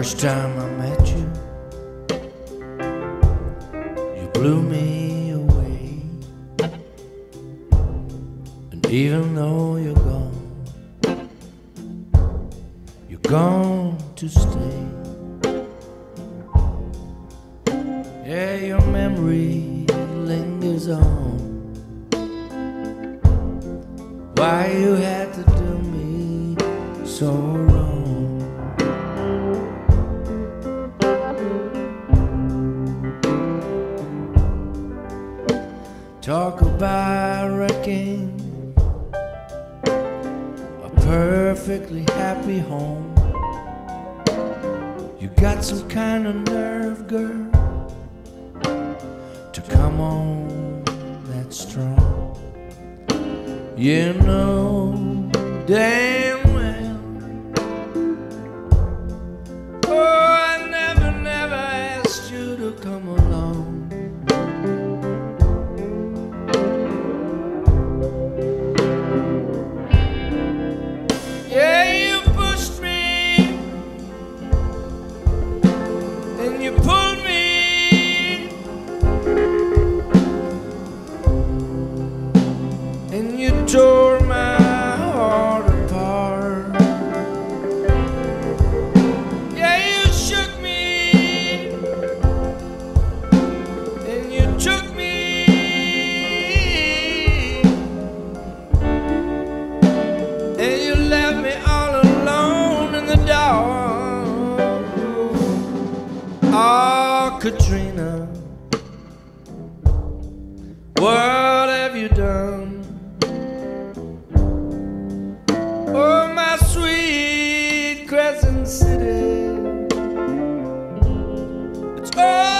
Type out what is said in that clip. First time I met you, you blew me away. And even though you're gone to stay. Yeah, your memory lingers on. Why you had to do me so wrong? Talk about wrecking a perfectly happy home. You got some kind of nerve, girl, to come on that strong. You know damn well, oh, I never asked you to come along. Yeah, you pushed me and you pulled me. And you tore my heart apart. Yeah, you shook me and you took me and you left me all alone in the dark. Oh, Katrina, what have you done? Oh, my sweet Crescent City, it's all